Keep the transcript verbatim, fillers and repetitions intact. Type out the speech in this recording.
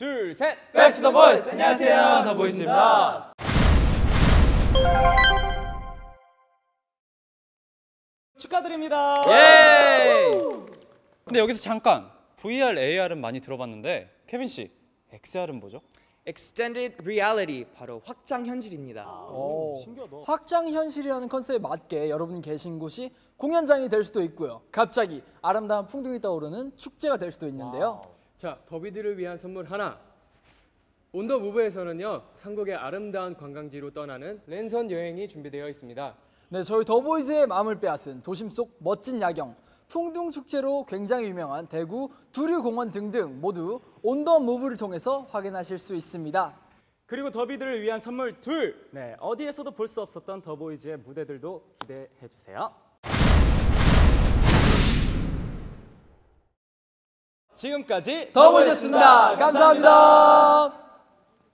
둘, 셋! 백스 더 보이즈! 안녕하세요, 더 보이즈입니다. 축하드립니다. 예! 근데 여기서 잠깐, 브이알, 에이알은 많이 들어봤는데 케빈 씨, 엑스알은 뭐죠? Extended Reality, 바로 확장 현실입니다. 오, 신기하다. 확장 현실이라는 컨셉에 맞게 여러분 계신 곳이 공연장이 될 수도 있고요, 갑자기 아름다운 풍경이 떠오르는 축제가 될 수도 있는데요. 와우. 자, 더비들을 위한 선물 하나. 온더무브에서는요, 한국의 아름다운 관광지로 떠나는 랜선 여행이 준비되어 있습니다. 네, 저희 더보이즈의 마음을 빼앗은 도심 속 멋진 야경, 풍등축제로 굉장히 유명한 대구 두류공원 등등 모두 온더무브를 통해서 확인하실 수 있습니다. 그리고 더비들을 위한 선물 둘! 네, 어디에서도 볼 수 없었던 더보이즈의 무대들도 기대해주세요. 지금까지 더보이즈였습니다. 감사합니다.